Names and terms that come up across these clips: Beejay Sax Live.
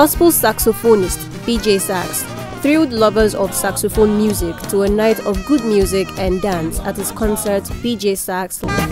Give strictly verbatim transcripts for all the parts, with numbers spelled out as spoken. Gospel saxophonist Beejay Sax thrilled lovers of saxophone music to a night of good music and dance at his concert Beejay Sax Live.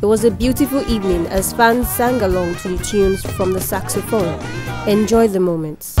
It was a beautiful evening as fans sang along to the tunes from the saxophone. Enjoy the moment.